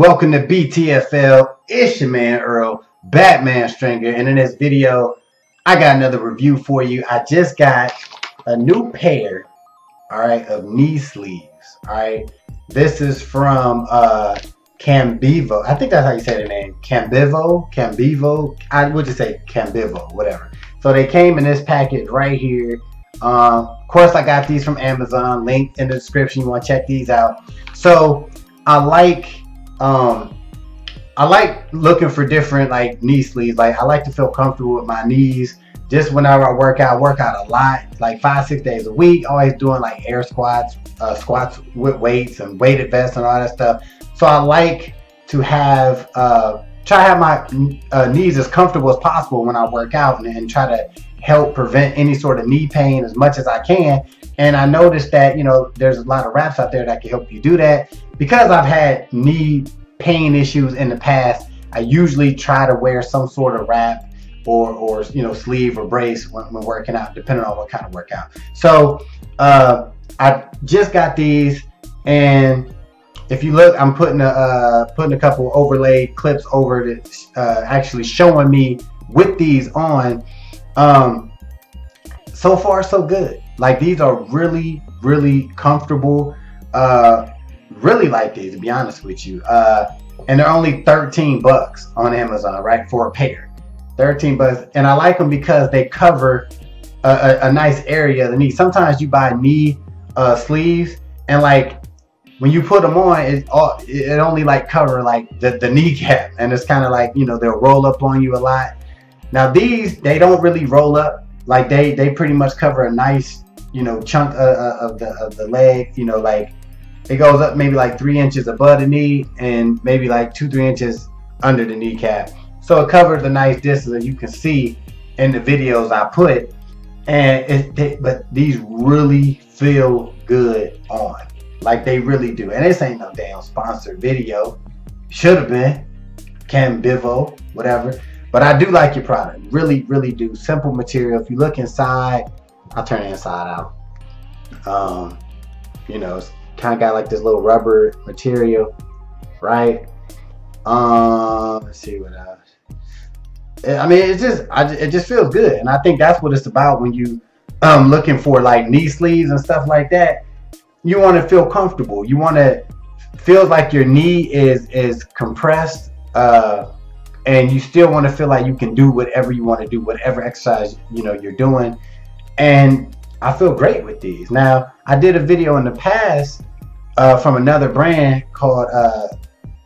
Welcome to BTFL. It's your man Earl Batman Stringer, and in this video I got another review for you. I just got a new pair, all right, of knee sleeves. All right, this is from Cambivo. I think that's how you say the name. Cambivo. I would just say Cambivo, whatever. So they came in this package right here. Of course, I got these from Amazon. Link in the description. You want to check these out. So I like looking for different knee sleeves. I like to feel comfortable with my knees. Just whenever I work out a lot, like 5-6 days a week, always doing like air squats, squats with weights and weighted vests and all that stuff. So I like to have try to have my knees as comfortable as possible when I work out, and try to help prevent any sort of knee pain as much as I can. And I noticed that, you know, there's a lot of wraps out there that can help you do that. Because I've had knee pain issues in the past, I usually try to wear some sort of wrap, or you know, sleeve or brace when working out, depending on what kind of workout. So I just got these, and if you look, I'm putting a couple overlay clips over that actually showing me with these on. So far so good. Like, these are really comfortable. Really like these, to be honest with you. And they're only 13 bucks on Amazon, right, for a pair. 13 bucks, and I like them because they cover a nice area of the knee. Sometimes you buy knee sleeves, and like when you put them on, it only like cover like the kneecap, and it's kind of like, you know, they'll roll up on you a lot. Now these, they don't really roll up. Like they pretty much cover a nice, you know, chunk of the leg. You know, like it goes up maybe like 3 inches above the knee, and maybe like 2-3 inches under the kneecap. So it covers a nice distance that you can see in the videos I put, and but these really feel good on, like they really do. And this ain't no damn sponsored video. Should have been. Cambivo, whatever. But I do like your product, really do. Simple material. If you look inside, I'll turn the inside out. You know, it's kind of got like this little rubber material, right? Let's see what else. I mean, it just feels good, and I think that's what it's about when you looking for like knee sleeves and stuff like that. You want to feel comfortable. You want to feel like your knee is compressed, and you still want to feel like you can do whatever you want to do, whatever exercise, you know, you're doing. And I feel great with these. Now, I did a video in the past from another brand called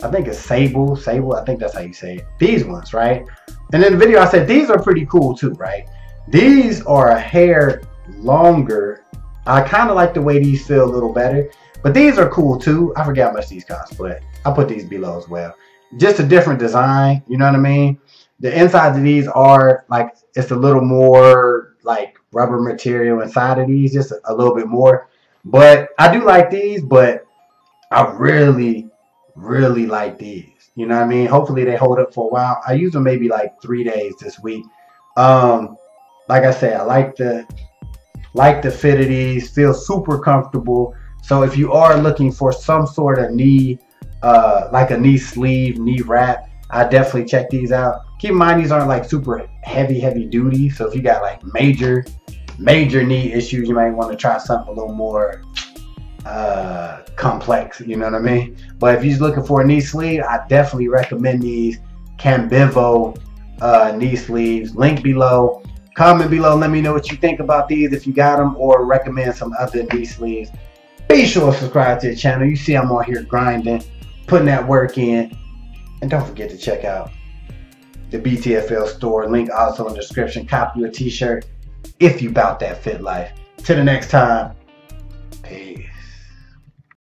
I think it's Sable, I think that's how you say it. These ones, right? And in the video I said these are pretty cool too, right? These are a hair longer. I kind of like the way these feel a little better, but these are cool too. I forget how much these cost, but I'll put these below as well. Just a different design, you know what I mean? The insides of these are like, it's a little more like rubber material inside of these, just a little bit more. But I do like these, but I really like these, you know what I mean? Hopefully they hold up for a while. I use them maybe like 3 days this week. Like I said, I like the fit of these. Feel super comfortable. So if you are looking for some sort of knee, like a knee sleeve, knee wrap, I definitely check these out. Keep in mind, these aren't like super heavy duty, so if you got like major knee issues, you might want to try something a little more complex, you know what I mean? But if you're just looking for a knee sleeve, I definitely recommend these Cambivo knee sleeves. Link below, comment below, let me know what you think about these, if you got them, or recommend some other knee sleeves. Be sure to subscribe to the channel. You see I'm on here grinding, putting that work in, and don't forget to check out the BTFL store. Link also in the description. Copy your t-shirt if you bout that fit life. Till the next time, peace.